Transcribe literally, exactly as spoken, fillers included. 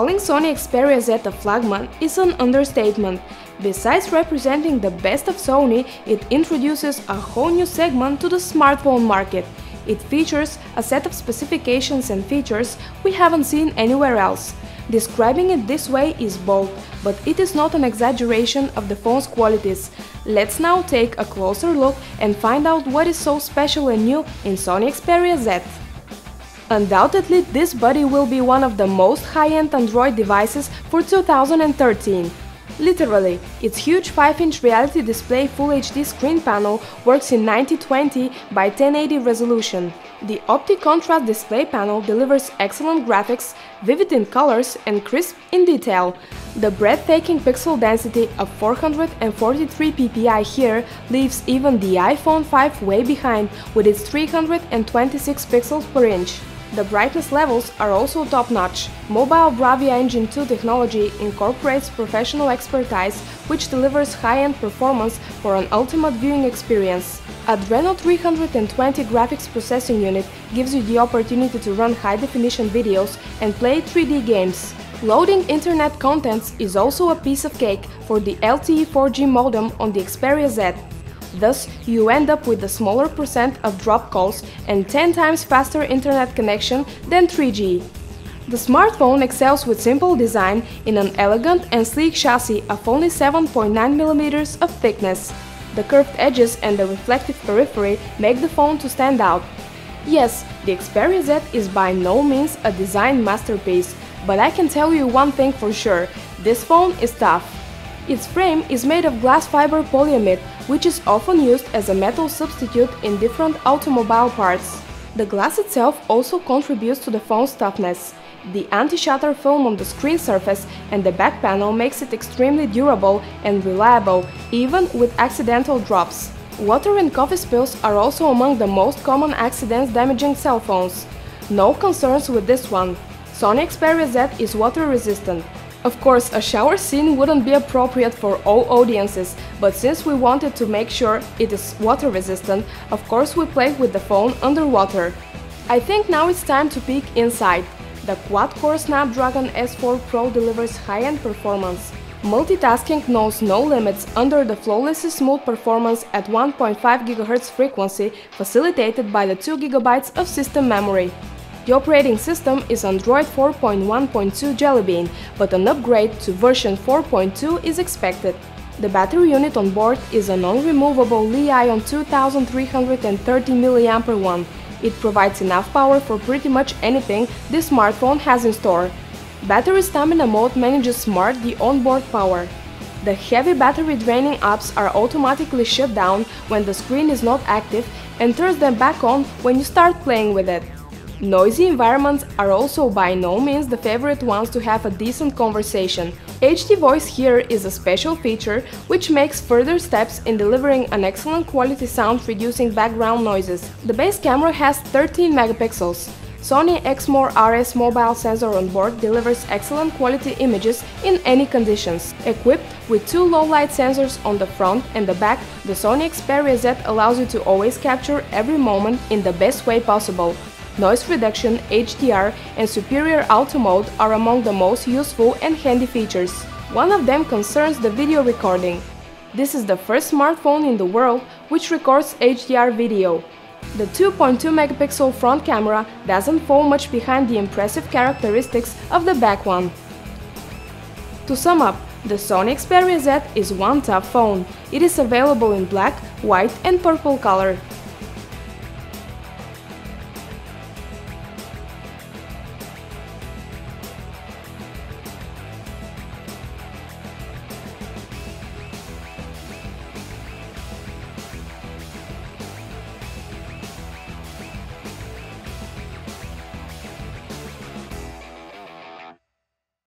Calling Sony Xperia Z a flagman is an understatement. Besides representing the best of Sony, it introduces a whole new segment to the smartphone market. It features a set of specifications and features we haven't seen anywhere else. Describing it this way is bold, but it is not an exaggeration of the phone's qualities. Let's now take a closer look and find out what is so special and new in Sony Xperia Z. Undoubtedly, this buddy will be one of the most high-end Android devices for two thousand thirteen. Literally, its huge five inch Reality Display Full H D screen panel works in ninety twenty by ten eighty resolution. The OptiContrast display panel delivers excellent graphics, vivid in colors and crisp in detail. The breathtaking pixel density of four hundred forty-three p p i here leaves even the iPhone five way behind with its three hundred twenty-six pixels per inch. The brightness levels are also top-notch. Mobile Bravia Engine two technology incorporates professional expertise, which delivers high-end performance for an ultimate viewing experience. Adreno three twenty graphics processing unit gives you the opportunity to run high-definition videos and play three D games. Loading internet contents is also a piece of cake for the L T E four G modem on the Xperia Z. Thus, you end up with a smaller percent of drop calls and ten times faster internet connection than three G. The smartphone excels with simple design in an elegant and sleek chassis of only seven point nine millimeters of thickness. The curved edges and the reflective periphery make the phone to stand out. Yes, the Xperia Z is by no means a design masterpiece, but I can tell you one thing for sure – this phone is tough. Its frame is made of glass fiber polyamide, which is often used as a metal substitute in different automobile parts. The glass itself also contributes to the phone's toughness. The anti-shatter film on the screen surface and the back panel makes it extremely durable and reliable, even with accidental drops. Water and coffee spills are also among the most common accidents damaging cell phones. No concerns with this one. Sony Xperia Z is water resistant. Of course, a shower scene wouldn't be appropriate for all audiences, but since we wanted to make sure it is water resistant, of course we played with the phone underwater. I think now it's time to peek inside. The quad-core Snapdragon S four Pro delivers high-end performance. Multitasking knows no limits under the flawlessly smooth performance at one point five gigahertz frequency, facilitated by the two gigabytes of system memory. The operating system is Android four point one point two Jellybean, but an upgrade to version four point two is expected. The battery unit on board is a non-removable Li-ion two thousand three hundred thirty milliamp hour one. It provides enough power for pretty much anything this smartphone has in store. Battery stamina mode manages smart the onboard power. The heavy battery draining apps are automatically shut down when the screen is not active and turns them back on when you start playing with it. Noisy environments are also by no means the favorite ones to have a decent conversation. H D voice here is a special feature which makes further steps in delivering an excellent quality sound, reducing background noises. The base camera has thirteen megapixels. Sony Exmor R S mobile sensor on board delivers excellent quality images in any conditions. Equipped with two low-light sensors on the front and the back, the Sony Xperia Z allows you to always capture every moment in the best way possible. Noise reduction, H D R and superior auto mode are among the most useful and handy features. One of them concerns the video recording. This is the first smartphone in the world which records H D R video. The two point two megapixel front camera doesn't fall much behind the impressive characteristics of the back one. To sum up, the Sony Xperia Z is one tough phone. It is available in black, white and purple color.